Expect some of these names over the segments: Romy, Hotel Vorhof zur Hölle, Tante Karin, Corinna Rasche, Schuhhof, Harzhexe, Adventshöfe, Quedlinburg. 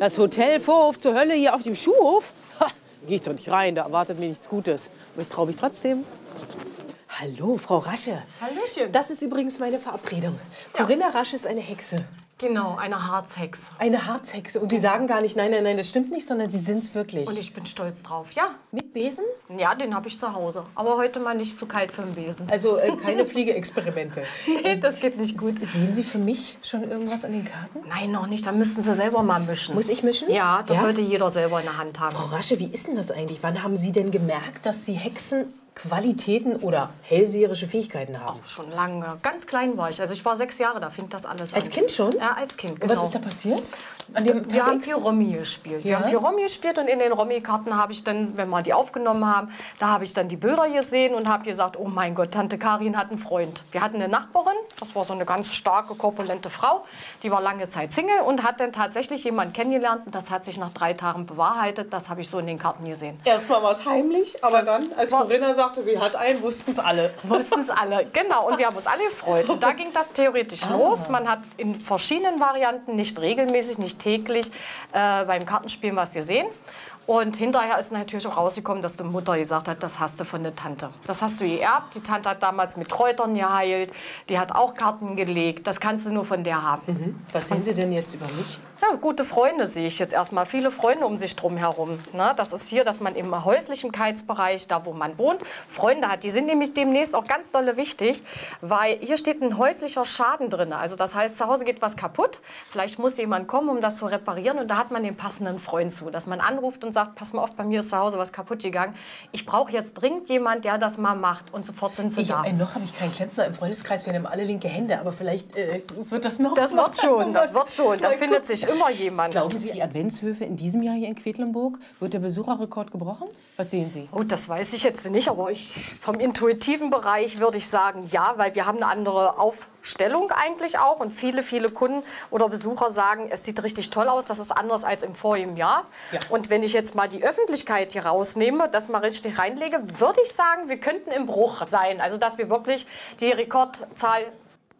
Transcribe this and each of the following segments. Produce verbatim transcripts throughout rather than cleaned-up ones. Das Hotel Vorhof zur Hölle hier auf dem Schuhhof? Ha, gehe ich doch nicht rein, da erwartet mir nichts Gutes. Aber ich traue mich trotzdem. Hallo, Frau Rasche. Hallöchen. Das ist übrigens meine Verabredung. Ja. Corinna Rasche ist eine Hexe. Genau, eine Harzhexe. Eine Harzhexe. Und Sie sagen gar nicht, nein, nein, nein, das stimmt nicht, sondern Sie sind's wirklich. Und ich bin stolz drauf, ja. Mit Besen? Ja, den habe ich zu Hause. Aber heute mal nicht zu kalt für den Besen. Also äh, keine Fliege-Experimente. Nee, das geht nicht gut. Sehen Sie für mich schon irgendwas an den Karten? Nein, noch nicht. Da müssten Sie selber mal mischen. Muss ich mischen? Ja, das ja? sollte jeder selber in der Hand haben. Frau Rasche, wie ist denn das eigentlich? Wann haben Sie denn gemerkt, dass Sie Hexen Qualitäten oder hellseherische Fähigkeiten haben? Oh, schon lange. Ganz klein war ich. Also ich war sechs Jahre, da fing das alles an. Als Kind schon? Ja, als Kind, genau. Und was ist da passiert? An dem Wir Tag haben viel Romy gespielt. Ja? Wir haben viel Romy gespielt und in den Romy-Karten habe ich dann, wenn wir die aufgenommen haben, da habe ich dann die Bilder gesehen und habe gesagt, oh mein Gott, Tante Karin hat einen Freund. Wir hatten eine Nachbarin, das war so eine ganz starke, korpulente Frau, die war lange Zeit Single und hat dann tatsächlich jemanden kennengelernt und das hat sich nach drei Tagen bewahrheitet. Das habe ich so in den Karten gesehen. Erstmal war es heimlich, aber das dann, als Corinna sagt, sie hat einen, wussten es alle. Wussten es alle, genau. Und wir haben uns alle gefreut. Und da ging das theoretisch ah. los. Man hat in verschiedenen Varianten, nicht regelmäßig, nicht täglich, äh, beim Kartenspielen was gesehen. Und hinterher ist natürlich auch rausgekommen, dass die Mutter gesagt hat, das hast du von der Tante. Das hast du geerbt. Die Tante hat damals mit Kräutern geheilt. Die hat auch Karten gelegt. Das kannst du nur von der haben. Mhm. Was sehen Sie denn jetzt über mich? Ja, gute Freunde sehe ich jetzt erstmal. Viele Freunde um sich drum herum. Na, das ist hier, dass man im Häuslichkeitsbereich, da wo man wohnt, Freunde hat. Die sind nämlich demnächst auch ganz dolle wichtig, weil hier steht ein häuslicher Schaden drin. Also das heißt, zu Hause geht was kaputt. Vielleicht muss jemand kommen, um das zu reparieren. Und da hat man den passenden Freund zu, dass man anruft und sagt, pass mal auf, bei mir ist zu Hause was kaputt gegangen. Ich brauche jetzt dringend jemand, der das mal macht. Und sofort sind sie ich, da. Äh, noch habe ich keinen Klempner im Freundeskreis. Wir nehmen alle linke Hände. Aber vielleicht äh, wird das noch. Das wird schon, das wird schon. Da findet sich immer jemand. Glauben Sie, die Adventshöfe in diesem Jahr hier in Quedlinburg, wird der Besucherrekord gebrochen? Was sehen Sie? Oh, das weiß ich jetzt nicht, aber ich, vom intuitiven Bereich würde ich sagen, ja, weil wir haben eine andere Aufstellung eigentlich auch und viele, viele Kunden oder Besucher sagen, es sieht richtig toll aus, das ist anders als im vorigen Jahr. Ja. Und wenn ich jetzt mal die Öffentlichkeit hier rausnehme, das mal richtig reinlege, würde ich sagen, wir könnten im Bruch sein, also dass wir wirklich die Rekordzahl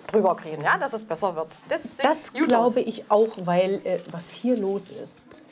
drüber kriegen, ja, dass es besser wird. Das, das glaube ich auch, weil äh, was hier los ist,